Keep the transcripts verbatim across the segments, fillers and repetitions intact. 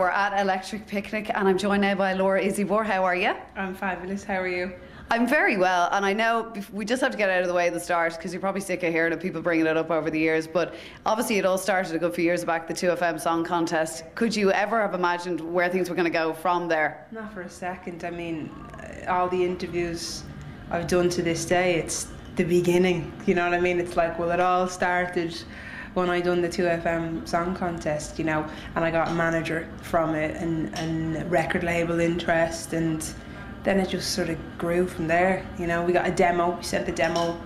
We're at Electric Picnic and I'm joined now by Laura Izibor. How are you? I'm fabulous. How are you? I'm very well, and I know we just have to get out of the way at the start because you're probably sick of hearing of people bringing it up over the years, but obviously it all started a good few years back, the two F M Song Contest. Could you ever have imagined where things were going to go from there? Not for a second. I mean, all the interviews I've done to this day, it's the beginning, you know what I mean? It's like, well, it all started when I done the two F M Song Contest, you know, and I got a manager from it and, and record label interest, and then it just sort of grew from there, you know. We got a demo, we sent the demo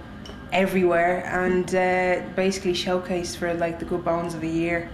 everywhere, and uh, basically showcased for like the good bones of a year,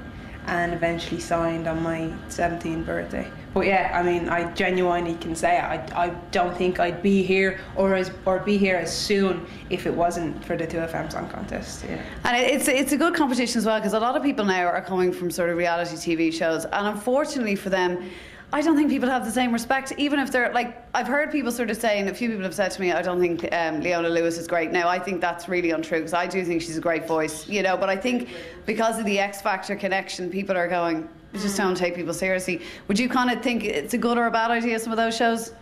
and eventually signed on my seventeenth birthday. But yeah, I mean, I genuinely can say I, I don't think I'd be here or as or be here as soon if it wasn't for the two F M Song Contest. Yeah. And it's it's a good competition as well, because a lot of people now are coming from sort of reality T V shows, and unfortunately for them, I don't think people have the same respect, even if they're like, I've heard people sort of saying, a few people have said to me, I don't think um, Leona Lewis is great. Now, I think that's really untrue, because I do think she's a great voice, you know, but I think because of the X Factor connection, people are going, we just don't take people seriously. Would you kind of think it's a good or a bad idea, some of those shows?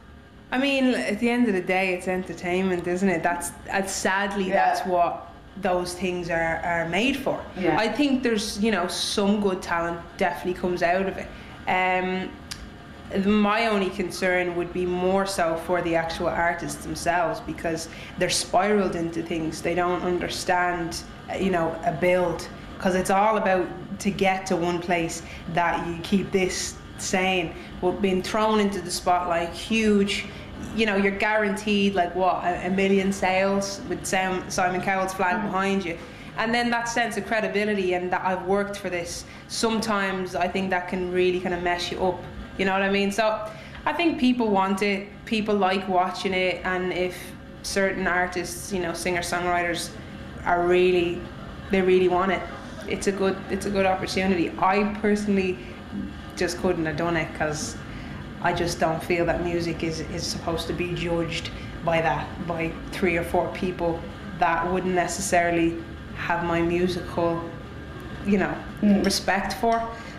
I mean, at the end of the day, it's entertainment, isn't it? That's, that's sadly, yeah, that's what those things are, are made for. Yeah. I think there's, you know, some good talent definitely comes out of it. Um, My only concern would be more so for the actual artists themselves, because they're spiraled into things. They don't understand, you know, a build, because it's all about to get to one place that you keep this sane. But being thrown into the spotlight, huge, you know, you're guaranteed like what, a million sales with Sam, Simon Cowell's flag mm-hmm. behind you. And then that sense of credibility and that I've worked for this, sometimes I think that can really kind of mess you up. You know what I mean? So I think people want it, people like watching it, and if certain artists, you know, singer-songwriters are really, they really want it, it's a good, it's a good opportunity. I personally just couldn't have done it, because I just don't feel that music is, is supposed to be judged by that, by three or four people that wouldn't necessarily have my musical, you know, mm. respect for.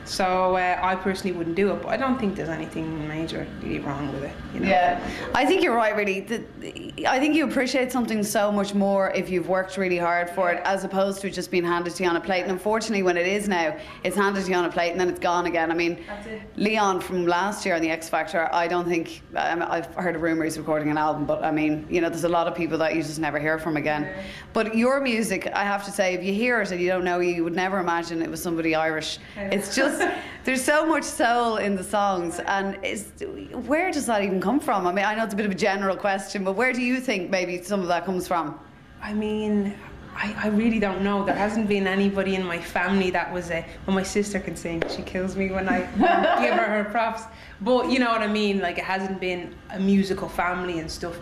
So uh, I personally wouldn't do it, but I don't think there's anything major really wrong with it. You know? Yeah, I think you're right, really. The, the, I think you appreciate something so much more if you've worked really hard for it, as opposed to just being handed to you on a plate. And unfortunately, when it is now, it's handed to you on a plate and then it's gone again. I mean, Leon from last year on the X Factor, I don't think, um, I've heard a rumour he's recording an album, but I mean, you know, there's a lot of people that you just never hear from again. Yeah. But your music, I have to say, if you hear it and you don't know, you would never imagine it was somebody Irish. Yeah. It's just there's so much soul in the songs, and it's, where does that even come from? I mean, I know it's a bit of a general question, but where do you think maybe some of that comes from? I mean, I, I really don't know. There hasn't been anybody in my family that was a, well, my sister can sing, she kills me when I give her her props, but you know what I mean, like it hasn't been a musical family and stuff.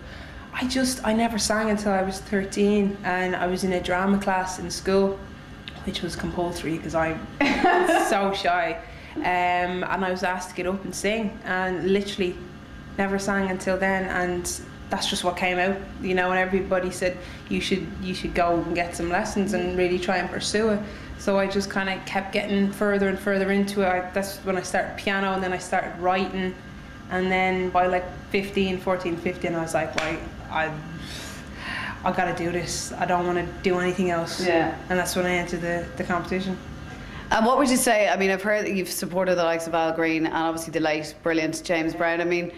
I just, I never sang until I was thirteen, and I was in a drama class in school, which was compulsory because I'm so shy, um, and I was asked to get up and sing, and literally never sang until then, and that's just what came out, you know. And everybody said you should you should go and get some lessons and really try and pursue it. So I just kind of kept getting further and further into it. I, that's when I started piano, and then I started writing, and then by like fifteen, fourteen, fifteen, I was like, right, I. I gotta do this. I don't want to do anything else. Yeah. And that's when I entered the, the competition. And what would you say? I mean, I've heard that you've supported the likes of Al Green and obviously the late, brilliant James Brown. I mean,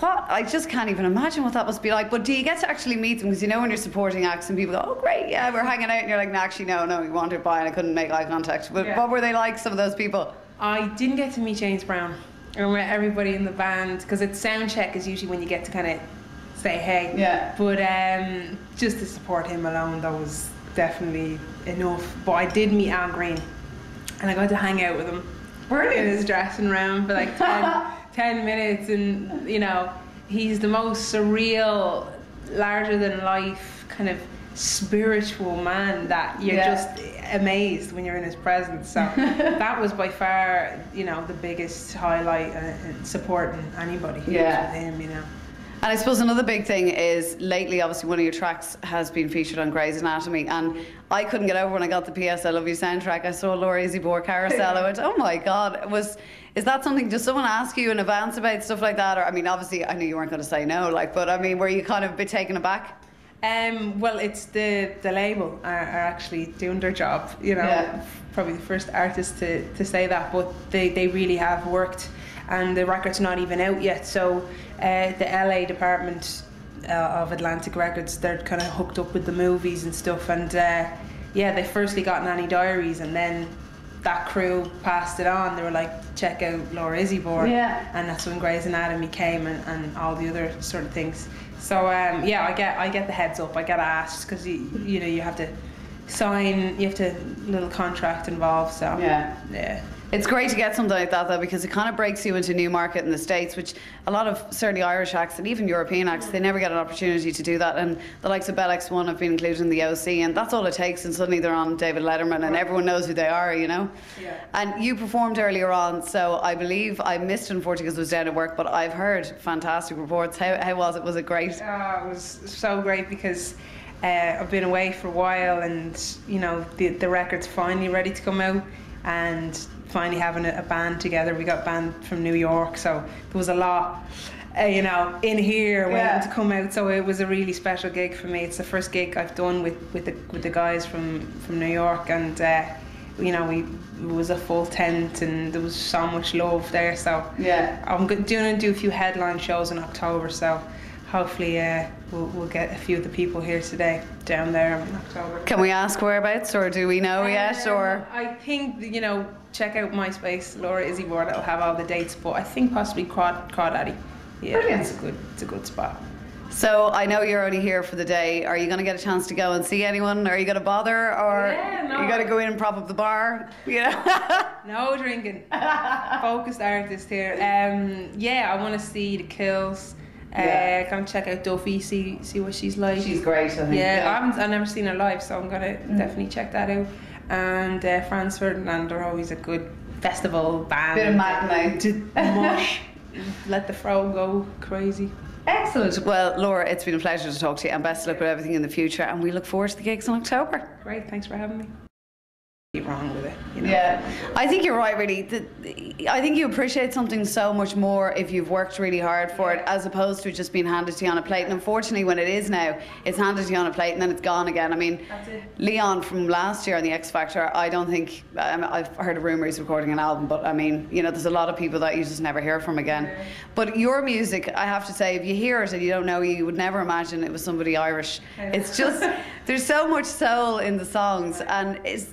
what? I just can't even imagine what that must be like. But do you get to actually meet them? Because you know when you're supporting acts and people go, oh, great, yeah, we're hanging out. And you're like, no, actually, no, no, we wandered by and I couldn't make eye contact. But yeah. What were they like, some of those people? I didn't get to meet James Brown. I met everybody in the band, because it's sound check is usually when you get to kind of say hey, yeah. But um, just to support him alone, that was definitely enough. But I did meet Al Green, and I got to hang out with him in his dressing room for like ten, ten minutes, and you know, he's the most surreal, larger than life kind of spiritual man that you're yeah. just amazed when you're in his presence. So that was by far, you know, the biggest highlight, uh, supporting anybody yeah. with him, you know. And I suppose another big thing is lately, obviously, one of your tracks has been featured on Grey's Anatomy, and I couldn't get over when I got the P S I Love You soundtrack. I saw Laura Izibor carousel. I went, oh my God, it was. Is that something, does someone ask you in advance about stuff like that? Or, I mean, obviously, I knew you weren't going to say no, like, but, I mean, were you kind of a bit taken aback? Um, well, it's the, the label are, are actually doing their job, you know. Yeah. Probably the first artist to, to say that, but they, they really have worked, and the record's not even out yet. So uh, the L A department uh, of Atlantic Records, they're kind of hooked up with the movies and stuff, and, uh, yeah, they firstly got Nanny Diaries, and then that crew passed it on. They were like, check out Laura Izibor. Yeah. And that's when Grey's Anatomy came, and, and all the other sort of things. So um, yeah, I get I get the heads up. I get asked because you you know you have to sign, you have to little contract involved. So yeah, yeah. It's great to get something like that, though, because it kind of breaks you into a new market in the States, which a lot of certainly Irish acts and even European acts, they never get an opportunity to do that. And the likes of Bell X one have been included in the O C, and that's all it takes, and suddenly they're on David Letterman and everyone knows who they are, you know? Yeah. And you performed earlier on, so I believe I missed, unfortunately, because I was down at work, but I've heard fantastic reports. How, how was it? Was it great? Uh, it was so great because uh, I've been away for a while, and, you know, the, the record's finally ready to come out, and finally having a band together. We got banned from New York, so there was a lot, uh, you know, in here waiting yeah. to come out. So it was a really special gig for me. It's the first gig I've done with with the, with the guys from from New York, and uh, you know, we it was a full tent, and there was so much love there. So yeah, I'm going to do a few headline shows in October. So hopefully uh, we'll, we'll get a few of the people here today down there in October. Can we ask whereabouts, or do we know um, yet? Or I think, you know, check out MySpace, Laura Izibor, that'll have all the dates, but I think possibly Crawd, Crawdaddy. Yeah, brilliant. It's a good, it's a good spot. So I know you're only here for the day. Are you going to get a chance to go and see anyone? Are you going to bother, or yeah, no. you got to go in and prop up the bar? You know? No drinking. Focused artist here. Um, yeah, I want to see The Kills. Yeah. Uh, come check out Duffy, see see what she's like. She's great, I think. Yeah, yeah. I haven't, I've never seen her live, so I'm gonna mm. definitely check that out. And uh, Franz Ferdinand are always a good festival band. Bit of madness. Let the fro go crazy. Excellent. Well, Laura, it's been a pleasure to talk to you, and best of luck with everything in the future. And we look forward to the gigs in October. Great, thanks for having me. Wrong with it, you know? Yeah, I think you're right, really. The, the, I think you appreciate something so much more if you've worked really hard for it, as opposed to just being handed to you on a plate. And unfortunately, when it is now, it's handed to you on a plate and then it's gone again. I mean, Leon from last year on the X Factor, I don't think, um, I've heard a rumour he's recording an album, but I mean, you know, there's a lot of people that you just never hear from again. Yeah. But your music, I have to say, if you hear it and you don't know, you would never imagine it was somebody Irish. Yeah. It's just, there's so much soul in the songs, and it's,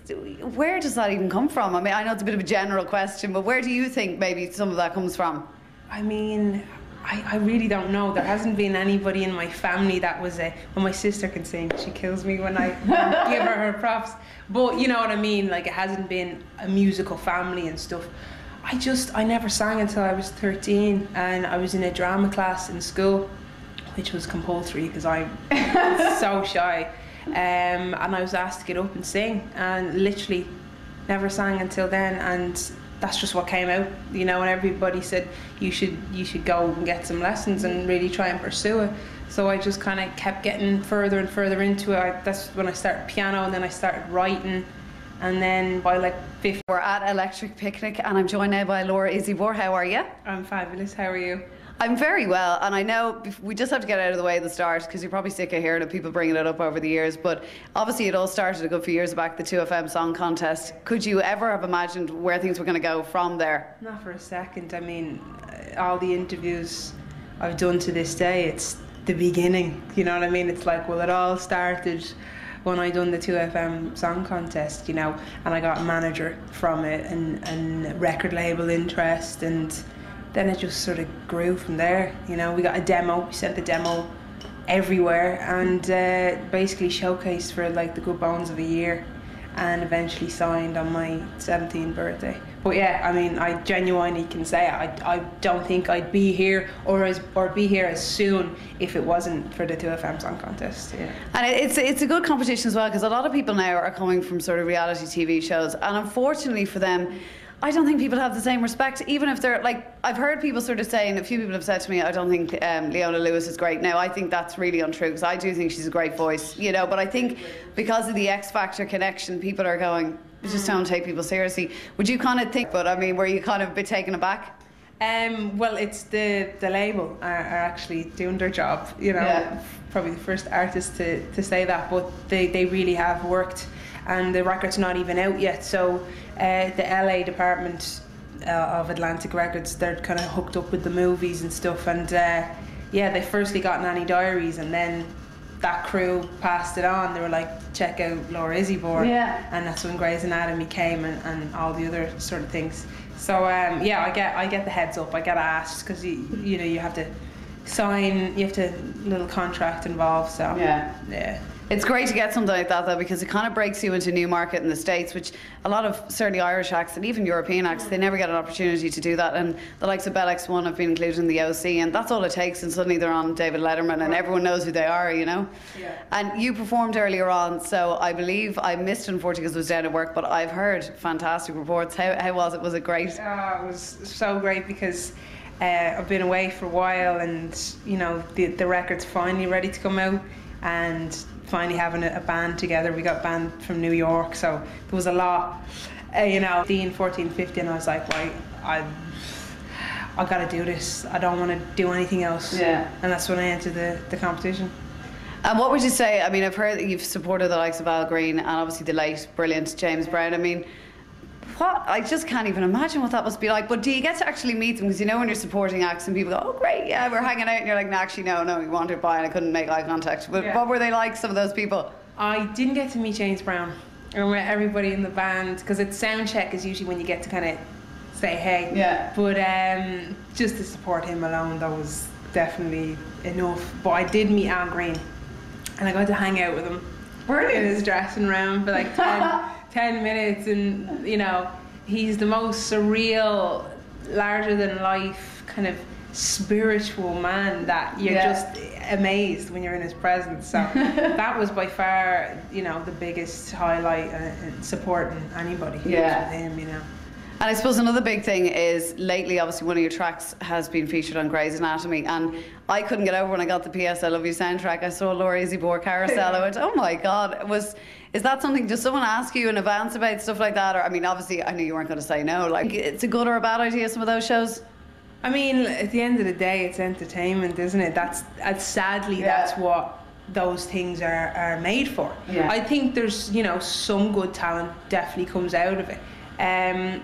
where does that even come from? I mean, I know it's a bit of a general question, but where do you think maybe some of that comes from? I mean, I, I really don't know. There hasn't been anybody in my family that was a... Well, my sister can sing. She kills me when I give her her props. But you know what I mean? Like, it hasn't been a musical family and stuff. I just... I never sang until I was thirteen, and I was in a drama class in school, which was compulsory because I'm so shy. Um, and I was asked to get up and sing, and literally never sang until then, and that's just what came out, you know. And everybody said you should you should go and get some lessons and really try and pursue it. So I just kind of kept getting further and further into it. I, that's when I started piano, and then I started writing, and then by like fifty. We're at Electric Picnic, and I'm joined now by Laura Izibor. How are you? I'm fabulous. How are you? I'm very well, and I know we just have to get out of the way at the start, because you're probably sick of hearing of people bringing it up over the years, but obviously it all started a good few years back, the two F M Song Contest. Could you ever have imagined where things were going to go from there? Not for a second. I mean, all the interviews I've done to this day, it's the beginning, you know what I mean? It's like, well, it all started when I done the two F M Song Contest, you know, and I got a manager from it, and, and record label interest, and then it just sort of grew from there, you know. We got a demo, we sent the demo everywhere, and uh, basically showcased for like the good bones of a year, and eventually signed on my seventeenth birthday. But yeah, I mean, I genuinely can say I, I don't think I'd be here or as or be here as soon if it wasn't for the two F M Song Contest. Yeah. And it's it's a good competition as well, because a lot of people now are coming from sort of reality T V shows, and unfortunately for them, I don't think people have the same respect, even if they're, like, I've heard people sort of saying, a few people have said to me, I don't think um, Leona Lewis is great now. I think that's really untrue, because I do think she's a great voice, you know, but I think because of the X Factor connection, people are going, we just don't take people seriously. Would you kind of think, but I mean, were you kind of a bit taken aback? Um, well, it's the, the label are, are actually doing their job, you know, yeah. Probably the first artist to, to say that, but they, they really have worked. And the record's not even out yet, so uh, the L A department uh, of Atlantic Records, they're kind of hooked up with the movies and stuff, and uh, yeah, they firstly got Nanny Diaries, and then that crew passed it on. They were like, check out Laura Izibor, yeah. And that's when Grey's Anatomy came, and, and all the other sort of things. So um, yeah, I get I get the heads up, I get asked, because you, you know, you have to sign, you have to little contract involved, so yeah. yeah. It's great to get something like that, though, because it kind of breaks you into a new market in the States, which a lot of, certainly Irish acts and even European acts, they never get an opportunity to do that. And the likes of Bell X one have been included in the O C, and that's all it takes, and suddenly they're on David Letterman, and everyone knows who they are, you know? Yeah. And you performed earlier on, so I believe I missed, unfortunately, because I was down at work, but I've heard fantastic reports. How, how was it? Was it great? Oh, it was so great, because uh, I've been away for a while, and, you know, the, the record's finally ready to come out, and finally having a band together. We got banned from New York, so there was a lot, uh, you know, fourteen, fifteen, and I was like, right, I I gotta do this. I don't want to do anything else. Yeah. And that's when I entered the, the competition. And what would you say, I mean, I've heard that you've supported the likes of Al Green and obviously the late, brilliant James Brown. I mean, what? I just can't even imagine what that must be like. But do you get to actually meet them? Because you know when you're supporting acts and people go, oh great, yeah, we're hanging out, and you're like, no, actually no, no, we wandered by and I couldn't make eye contact. But yeah. What were they like, some of those people? I didn't get to meet James Brown. I met everybody in the band, because it's sound check is usually when you get to kind of say hey. Yeah. But um, just to support him alone, that was definitely enough. But I did meet Al Green, and I got to hang out with him. Brilliant. In his dressing room for like ten. ten minutes, and you know, he's the most surreal, larger than life kind of spiritual man that you're yeah. just amazed when you're in his presence. So that was by far, you know, the biggest highlight in supporting anybody yeah. with him, you know. And I suppose another big thing is, lately, obviously, one of your tracks has been featured on Grey's Anatomy, and I couldn't get over when I got the P S I Love You soundtrack. I saw Laura Izibor carousel. I went, oh my God. It was, is that something, does someone ask you in advance about stuff like that? Or, I mean, obviously, I knew you weren't going to say no. Like, it's a good or a bad idea, some of those shows? I mean, at the end of the day, it's entertainment, isn't it? That's, that's sadly, yeah. that's what those things are, are made for. Yeah. I think there's, you know, some good talent definitely comes out of it. Um,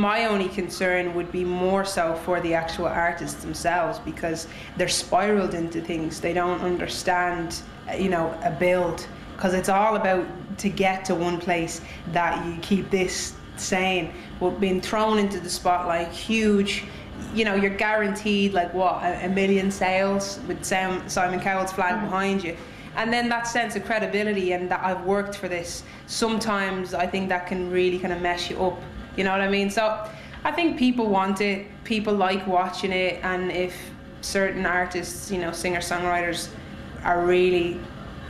My only concern would be more so for the actual artists themselves, because they're spiraled into things. They don't understand, you know, a build, because it's all about to get to one place that you keep this sane. But being thrown into the spotlight, huge, you know, you're guaranteed like what a million sales with Sam, Simon Cowell's flag mm-hmm. behind you. And then that sense of credibility and that I've worked for this, sometimes I think that can really kind of mess you up. You know what I mean? So I think people want it, people like watching it, and if certain artists, you know, singer-songwriters are really,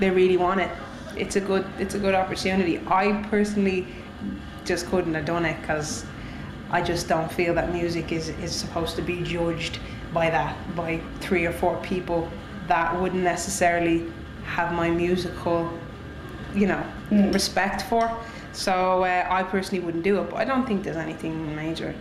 they really want it, it's a good, it's a good opportunity. I personally just couldn't have done it, because I just don't feel that music is, is supposed to be judged by that, by three or four people that wouldn't necessarily have my musical, you know, mm. respect for. So uh, I personally wouldn't do it, but I don't think there's anything major.